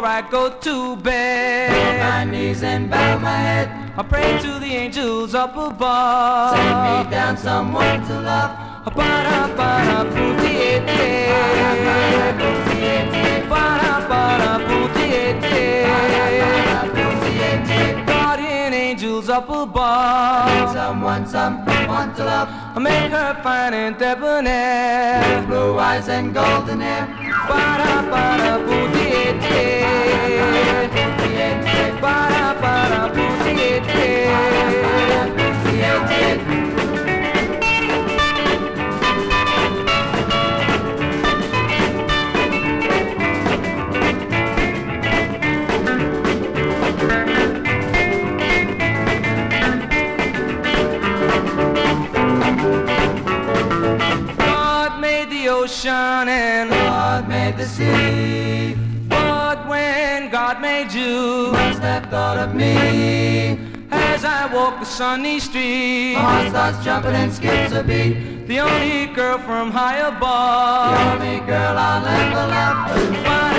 before I go to bed. Bend my knees and bow my head. I pray to the angels up above. Send me down someone to love. Guardian angels up above. Send someone to love. I make her fine and debonair. Blue eyes and golden hair. And God made the sea, but when God made you, must have thought of me. As I walk the sunny street, my heart starts jumping and skips a beat. The only girl from high above, the only girl I'll ever love.